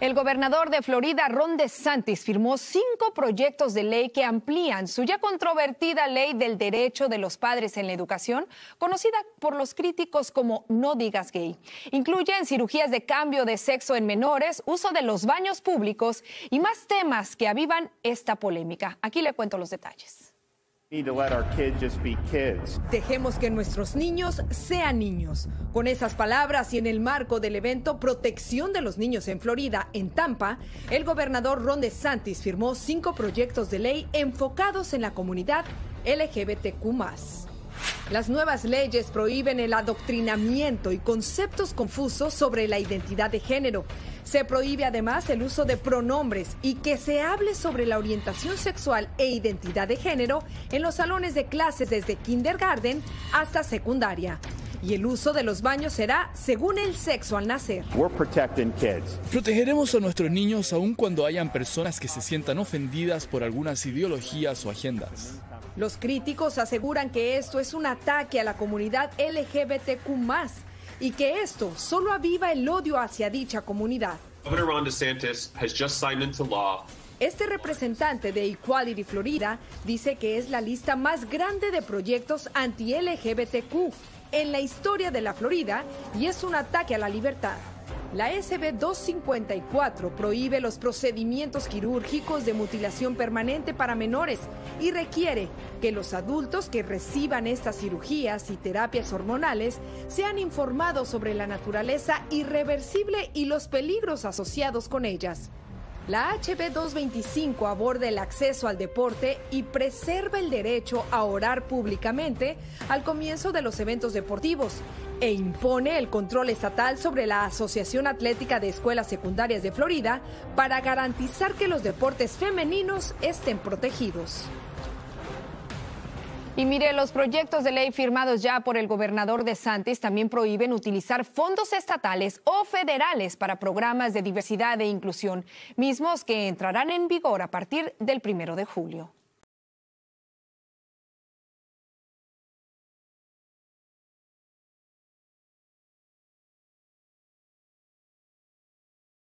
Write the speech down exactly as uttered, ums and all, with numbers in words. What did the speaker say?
El gobernador de Florida, Ron DeSantis, firmó cinco proyectos de ley que amplían su ya controvertida Ley del Derecho de los Padres en la Educación, conocida por los críticos como No Digas Gay. Incluyen cirugías de cambio de sexo en menores, uso de los baños públicos y más temas que avivan esta polémica. Aquí le cuento los detalles. Dejemos que nuestros niños sean niños. Con esas palabras y en el marco del evento Protección de los Niños en Florida, en Tampa, el gobernador Ron DeSantis firmó cinco proyectos de ley enfocados en la comunidad L G B T Q más. Las nuevas leyes prohíben el adoctrinamiento y conceptos confusos sobre la identidad de género. Se prohíbe además el uso de pronombres y que se hable sobre la orientación sexual e identidad de género en los salones de clases desde kindergarten hasta secundaria. Y el uso de los baños será según el sexo al nacer. Protegeremos a nuestros niños aun cuando hayan personas que se sientan ofendidas por algunas ideologías o agendas. Los críticos aseguran que esto es un ataque a la comunidad L G B T Q más, y que esto solo aviva el odio hacia dicha comunidad. Ron DeSantis has just signed into law. Este representante de Equality Florida dice que es la lista más grande de proyectos anti L G B T Q en la historia de la Florida y es un ataque a la libertad. La S B dos cincuenta y cuatro prohíbe los procedimientos quirúrgicos de mutilación permanente para menores y requiere que los adultos que reciban estas cirugías y terapias hormonales sean informados sobre la naturaleza irreversible y los peligros asociados con ellas. La H B dos veinticinco aborda el acceso al deporte y preserva el derecho a orar públicamente al comienzo de los eventos deportivos e impone el control estatal sobre la Asociación Atlética de Escuelas Secundarias de Florida para garantizar que los deportes femeninos estén protegidos. Y mire, los proyectos de ley firmados ya por el gobernador DeSantis también prohíben utilizar fondos estatales o federales para programas de diversidad e inclusión, mismos que entrarán en vigor a partir del primero de julio.